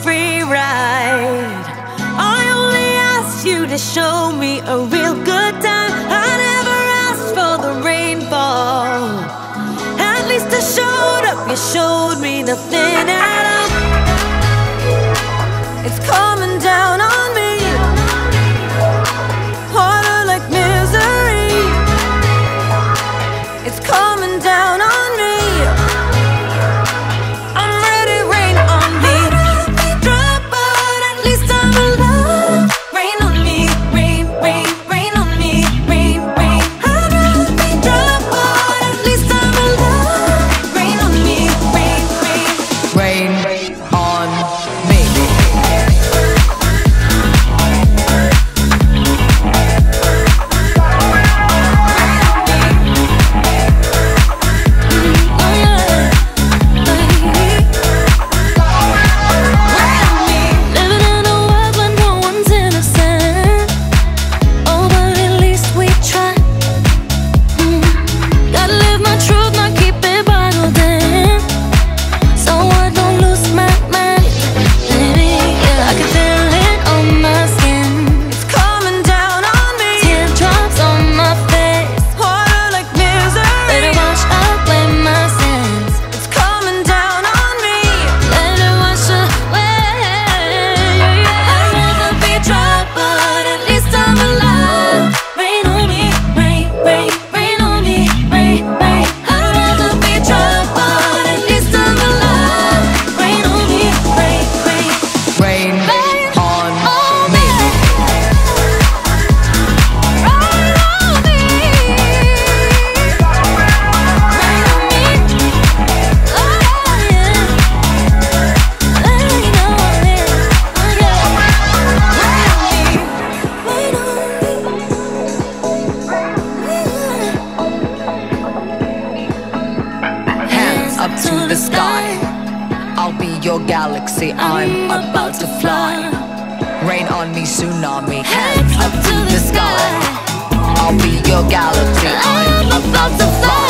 free ride. I only asked you to show me a real good time. I never asked for the rainfall. At least I showed up, you showed me nothing at all. It's coming down on me, harder like misery. It's coming down on me. Galaxy, I'm about to fly. Rain on me, tsunami. Hands up to the sky. I'll be your galaxy. I'm about to fly.